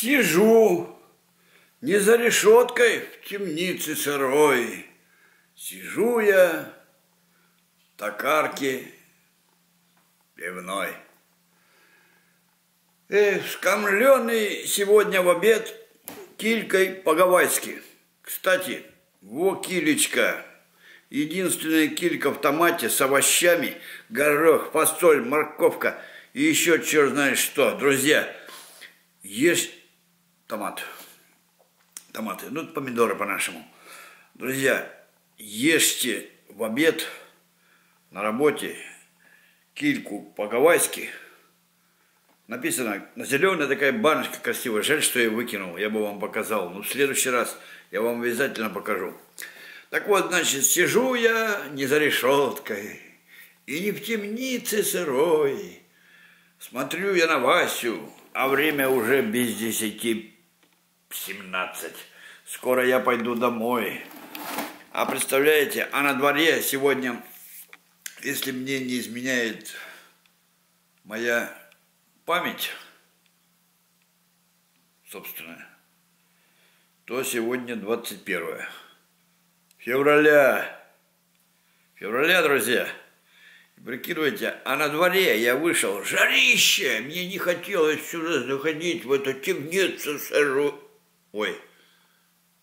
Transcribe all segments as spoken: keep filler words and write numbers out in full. Сижу, не за решеткой в темнице сырой, сижу я в токарке пивной. Эх, скомленный сегодня в обед килькой по-гавайски. Кстати, во килечка. Единственная килька в томате с овощами, горох, фасоль, морковка и еще черт знает что. Друзья, ешь томат. Томаты, ну помидоры по-нашему. Друзья, ешьте в обед на работе кильку по-гавайски. Написано, на зеленая такая баночка красивая. Жаль, что я выкинул, я бы вам показал. Но в следующий раз я вам обязательно покажу. Так вот, значит, сижу я не за решеткой и не в темнице сырой. Смотрю я на Васю, а время уже без десяти семнадцать. Скоро я пойду домой. А представляете, а на дворе сегодня, если мне не изменяет моя память собственная, то сегодня двадцать первое февраля. Февраля, друзья. Прикидывайте, а на дворе я вышел. Жарище! Мне не хотелось сюда заходить, в эту темницу сыру. Ой,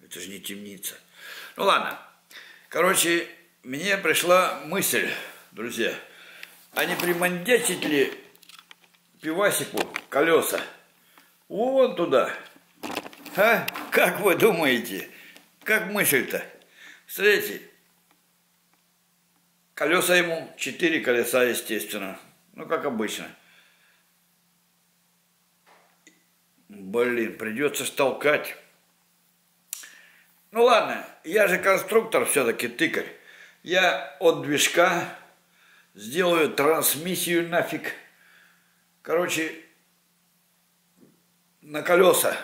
это же не темница. Ну ладно. Короче, мне пришла мысль, друзья. А не примандетить ли пивасику колеса вон туда? А? Как вы думаете? Как мысль-то? Смотрите, колеса ему, четыре колеса, естественно, ну, как обычно. Блин, придется толкать. Ну, ладно, я же конструктор все-таки, тыкарь. Я от движка сделаю трансмиссию нафиг. Короче, на колеса.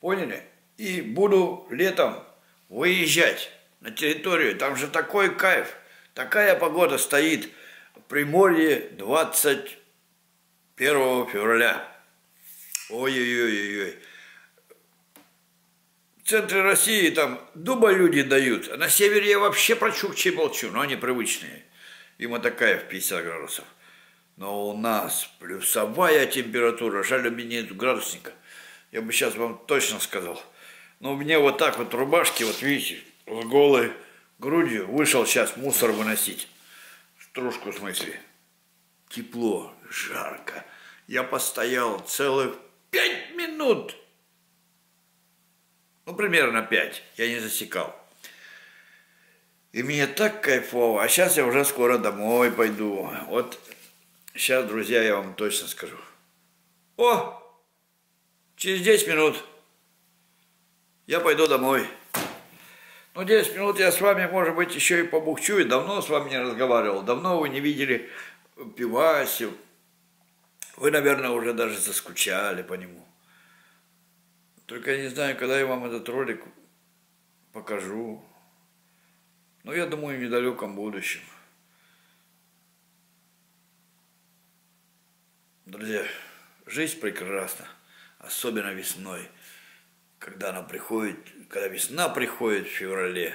Поняли? И буду летом выезжать на территорию, там же такой кайф, такая погода стоит в Приморье двадцать первого февраля. Ой-ой-ой-ой. В центре России там дуба люди дают, а на севере я вообще про чукчей молчу, но они привычные. Им это кайф пятьдесят градусов. Но у нас плюсовая температура, жаль, у меня нет градусника. Я бы сейчас вам точно сказал. Но мне вот так вот рубашки, вот видите, с голой грудью вышел сейчас мусор выносить. Стружку в смысле. Тепло, жарко. Я постоял целых пять минут. Ну, примерно пять. Я не засекал. И мне так кайфово. А сейчас я уже скоро домой пойду. Вот сейчас, друзья, я вам точно скажу. О! Через десять минут. Я пойду домой. Ну, десять минут я с вами, может быть, еще и побухчу. И давно с вами не разговаривал. Давно вы не видели пивасю. Вы, наверное, уже даже заскучали по нему. Только я не знаю, когда я вам этот ролик покажу. Но я думаю, в недалеком будущем. Друзья, жизнь прекрасна. Особенно весной. Когда она приходит, когда весна приходит в феврале,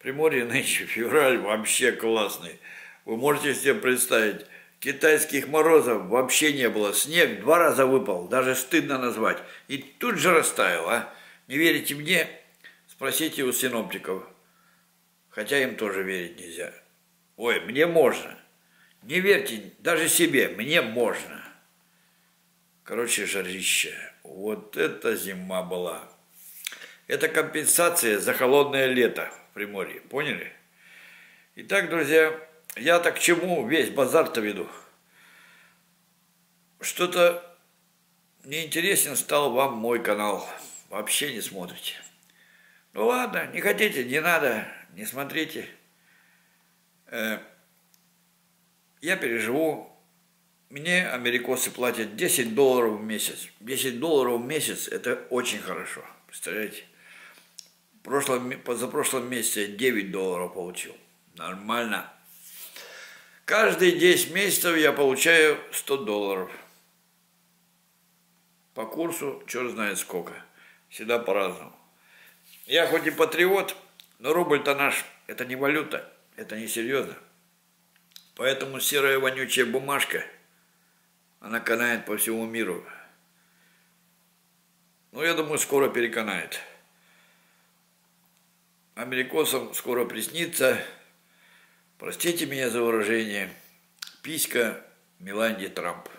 Приморье нынче февраль вообще классный. Вы можете себе представить, китайских морозов вообще не было. Снег два раза выпал, даже стыдно назвать. И тут же растаял, а? Не верите мне? Спросите у синоптиков. Хотя им тоже верить нельзя. Ой, мне можно. Не верьте даже себе, мне можно. Короче, жарище. Вот эта зима была. Это компенсация за холодное лето в Приморье. Поняли? Итак, друзья, я так к чему весь базар-то веду? Что-то неинтересен стал вам мой канал. Вообще не смотрите. Ну ладно, не хотите, не надо, не смотрите. Я переживу. Мне америкосы платят десять долларов в месяц. десять долларов в месяц – это очень хорошо. Представляете? Прошлом, за прошлом месяце я девять долларов получил. Нормально. Каждые десять месяцев я получаю сто долларов. по курсу черт знает сколько. Всегда по-разному. Я хоть и патриот, но рубль-то наш, это не валюта, это не серьезно. Поэтому серая вонючая бумажка, она канает по всему миру. Ну, я думаю, скоро переканает. Америкосам скоро приснится, простите меня за выражение, писька Мелании Трамп.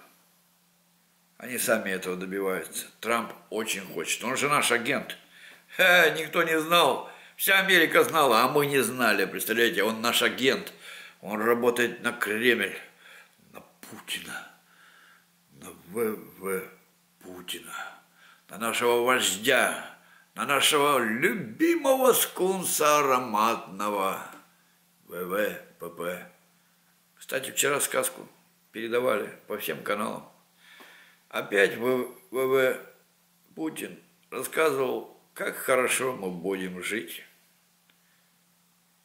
Они сами этого добиваются. Трамп очень хочет. Он же наш агент. Ха, никто не знал. Вся Америка знала, а мы не знали. Представляете, он наш агент. Он работает на Кремль, на Путина, на ВВ Путина, на нашего вождя, на нашего любимого скунса ароматного ВВПП. Кстати, вчера сказку передавали по всем каналам. Опять ВВ Путин рассказывал, как хорошо мы будем жить.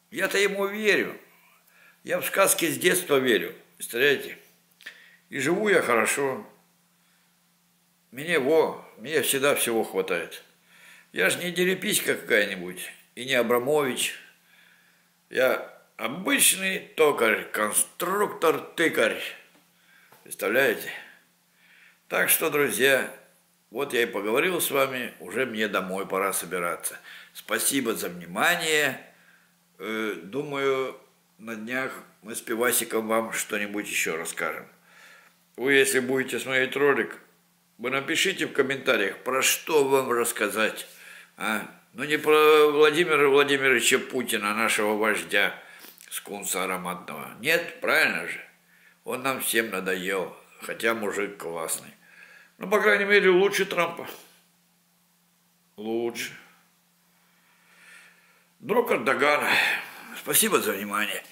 Я-то ему верю. Я в сказки с детства верю. Представляете? И живу я хорошо. Мне во, мне всегда всего хватает. Я же не дереписька какая-нибудь и не Абрамович. Я обычный токарь, конструктор-тыкарь. Представляете? Так что, друзья, вот я и поговорил с вами, уже мне домой пора собираться. Спасибо за внимание. Думаю, на днях мы с Пивасиком вам что-нибудь еще расскажем. Вы, если будете смотреть ролик, вы напишите в комментариях, про что вам рассказать. А? Ну, не про Владимира Владимировича Путина, нашего вождя, скунса ароматного. Нет, правильно же. Он нам всем надоел, хотя мужик классный. Ну, по крайней мере, лучше Трампа. Лучше. Друг Эрдогана. Спасибо за внимание.